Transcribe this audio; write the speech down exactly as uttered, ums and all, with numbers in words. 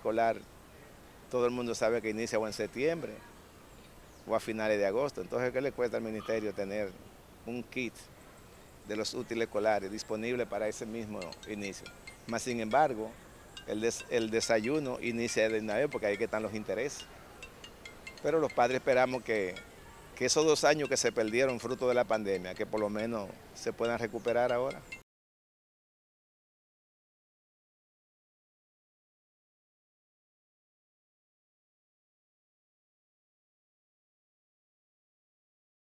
escolar, todo el mundo sabe que inicia o en septiembre o a finales de agosto. Entonces, ¿qué le cuesta al ministerio tener un kit de los útiles escolares disponible para ese mismo inicio? Más sin embargo, el, des, el desayuno inicia de una vez porque ahí que están los intereses. Pero los padres esperamos que, que esos dos años que se perdieron fruto de la pandemia, que por lo menos se puedan recuperar ahora.